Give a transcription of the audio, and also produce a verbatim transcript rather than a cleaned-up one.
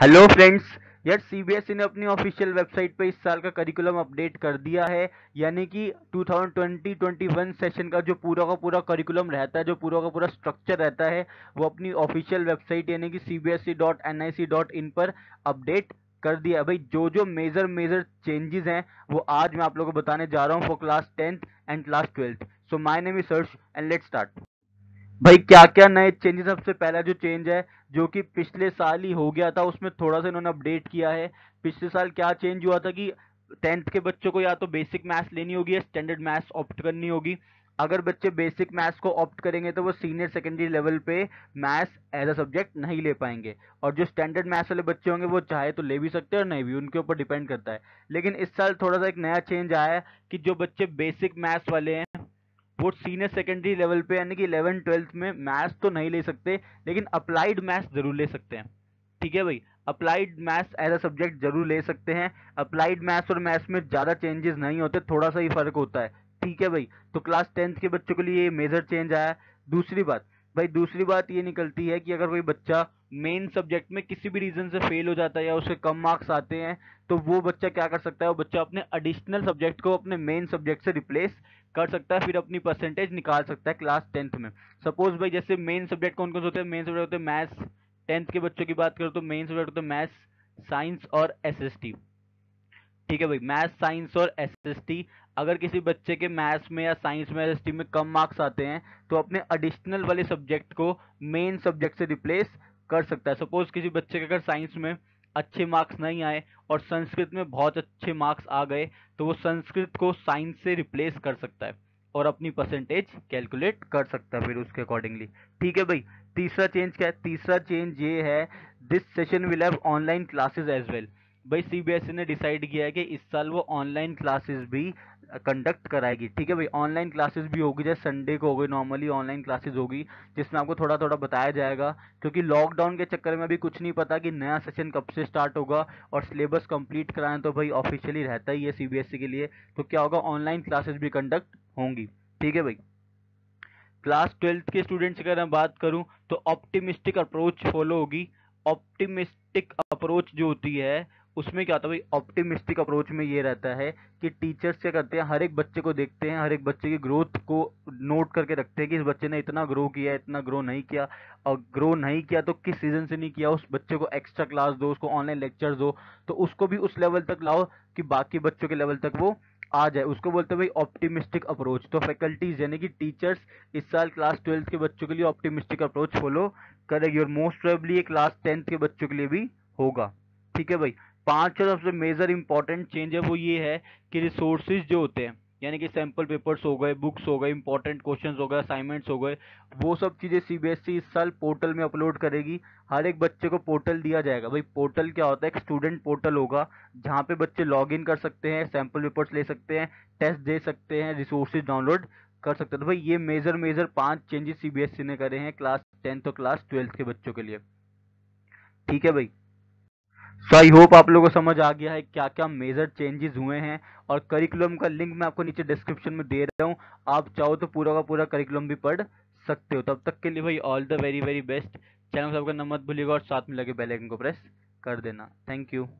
Hello friends, यार CBSE ने अपनी ऑफिशियल वेबसाइट पे इस साल का करिकुलम अपडेट कर दिया है, यानी कि two thousand twenty twenty one session का जो पूरा का पूरा करिकुलम रहता है, जो पूरा का पूरा स्ट्रक्चर रहता है, वो अपनी ऑफिशियल वेबसाइट यानी कि C B S E dot N I C dot in update अपडेट कर दिया है। भाई जो जो मेजर मेजर चेंजेस हैं वो आज मैं आप लोगों को बताने जा रहा हूँ for class tenth and class twelfth. So my name is Harsh and let's start. भाई क्या क्या नए चेंजेस। सबसे पहला जो चेंज है जो कि पिछले साल ही हो गया था, उसमें थोड़ा सा इन्होंने अपडेट किया है। पिछले साल क्या चेंज हुआ था कि टेंथ के बच्चों को या तो बेसिक मैथ्स लेनी होगी या स्टैंडर्ड मैथ्स ऑप्ट करनी होगी। अगर बच्चे बेसिक मैथ्स को ऑप्ट करेंगे तो वो सीनियर सेकेंडरी लेवल पे मैथ्स एज अ सब्जेक्ट नहीं ले पाएंगे, और जो स्टैंडर्ड मैथ्स वाले बच्चे होंगे वो चाहे तो ले भी सकते हैं और नहीं भी, उनके ऊपर डिपेंड करता है। लेकिन इस साल थोड़ा सा एक नया चेंज आया है कि जो बच्चे बेसिक मैथ्स वाले हैं वो सीनियर सेकेंडरी लेवल पे यानी कि इलेवन ट्वेल्थ में मैथ्स तो नहीं ले सकते, लेकिन अप्लाइड मैथ्स जरूर ले सकते हैं। ठीक है भाई, applied maths as a subject जरूर ले सकते हैं। अप्लाइड मैथ्स और मैथ्स में ज़्यादा चेंजेस नहीं होते, थोड़ा सा ही फर्क होता है। ठीक है भाई, तो क्लास टेंथ के बच्चों के लिए ये मेजर चेंज आया। दूसरी बात भाई, दूसरी बात ये निकलती है कि अगर कोई बच्चा मेन सब्जेक्ट में किसी भी रीज़न से फेल हो जाता है या उसके कम मार्क्स आते हैं, तो वो बच्चा क्या कर सकता है, वो बच्चा अपने एडिशनल सब्जेक्ट को अपने मेन सब्जेक्ट से रिप्लेस कर सकता है, फिर अपनी परसेंटेज निकाल सकता है क्लास टेंथ में। सपोज भाई जैसे मेन सब्जेक्ट कौन कौन से होते हैं, मेन सब्जेक्ट होते हैं मैथ्स, टेंथ के बच्चों की बात करो तो मेन सब्जेक्ट होते हैं मैथ्स, साइंस और एस एस टी। ठीक है भाई, मैथ्स, साइंस और एस एस टी। अगर किसी बच्चे के मैथ्स में या साइंस में, एस एस टी में कम मार्क्स आते हैं तो अपने एडिशनल वाले सब्जेक्ट को मेन सब्जेक्ट से रिप्लेस कर सकता है। सपोज किसी बच्चे के अगर साइंस में अच्छे मार्क्स नहीं आए और संस्कृत में बहुत अच्छे मार्क्स आ गए, तो वो संस्कृत को साइंस से रिप्लेस कर सकता है और अपनी परसेंटेज कैलकुलेट कर सकता है फिर उसके अकॉर्डिंगली। ठीक है भाई, तीसरा चेंज क्या है? तीसरा चेंज ये है, this session will have online classes as well. भाई सीबीएसई ने डिसाइड किया है कि इस साल वो ऑनलाइन क्लासेस भी कंडक्ट कराएगी। ठीक है भाई, ऑनलाइन क्लासेस भी होगी, जैसे संडे को होगी नॉर्मली ऑनलाइन क्लासेस होगी, जिसमें आपको थोड़ा थोड़ा बताया जाएगा, क्योंकि लॉकडाउन के चक्कर में अभी कुछ नहीं पता कि नया सेशन कब से स्टार्ट होगा और सिलेबस कंप्लीट कराना तो भाई ऑफिशियली रहता ही है सीबीएसई के लिए। तो क्या होगा, ऑनलाइन क्लासेस भी कंडक्ट होंगी। ठीक है भाई, क्लास ट्वेल्थ के स्टूडेंट्स की अगर मैं बात करूँ तो ऑप्टिमिस्टिक अप्रोच फॉलो होगी। ऑप्टिमिस्टिक अप्रोच जो होती है उसमें क्या होता है भाई, ऑप्टिमिस्टिक अप्रोच में ये रहता है कि टीचर्स क्या करते हैं, हर एक बच्चे को देखते हैं, हर एक बच्चे की ग्रोथ को नोट करके रखते हैं कि इस बच्चे ने इतना ग्रो किया, इतना ग्रो नहीं किया, और ग्रो नहीं किया तो किस सीज़न से नहीं किया, उस बच्चे को एक्स्ट्रा क्लास दो, उसको ऑनलाइन लेक्चर्स दो, तो उसको भी उस लेवल तक लाओ कि बाकी बच्चों के लेवल तक वो आ जाए। उसको बोलते हैं भाई ऑप्टिमिस्टिक अप्रोच। तो फैकल्टीज यानी कि टीचर्स इस साल क्लास ट्वेल्थ के बच्चों के लिए ऑप्टिमिस्टिक अप्रोच फॉलो करेगी, और मोस्ट प्रोबेबली ये क्लास टेंथ के बच्चों के लिए भी होगा। ठीक है भाई, पांच और सबसे मेजर इंपॉर्टेंट चेंज है वो ये है कि रिसोर्सेज जो होते हैं यानी कि सैम्पल पेपर्स हो गए, बुक्स हो गए, इंपॉर्टेंट क्वेश्चंस हो गए, असाइनमेंट्स हो गए, वो सब चीज़ें सीबीएसई इस साल पोर्टल में अपलोड करेगी। हर एक बच्चे को पोर्टल दिया जाएगा। भाई पोर्टल क्या होता है, एक स्टूडेंट पोर्टल होगा जहाँ पे बच्चे लॉगिन कर सकते हैं, सैम्पल पेपर्स ले सकते हैं, टेस्ट दे सकते हैं, रिसोर्सेज डाउनलोड कर सकते हैं। तो भाई ये मेजर मेजर पाँच चेंजेस सीबीएसई ने करे हैं क्लास टेंथ और क्लास ट्वेल्थ के बच्चों के लिए। ठीक है भाई, सो आई होप आप लोगों को समझ आ गया है क्या क्या मेजर चेंजेस हुए हैं, और करिकुलम का लिंक मैं आपको नीचे डिस्क्रिप्शन में दे रहा हूँ, आप चाहो तो पूरा का पूरा करिकुलम भी पढ़ सकते हो। तब तक के लिए भाई all the very very best. Channel subscribe करना मत भूलिएगा और साथ में लगे बेल आइकन को प्रेस कर देना। Thank you.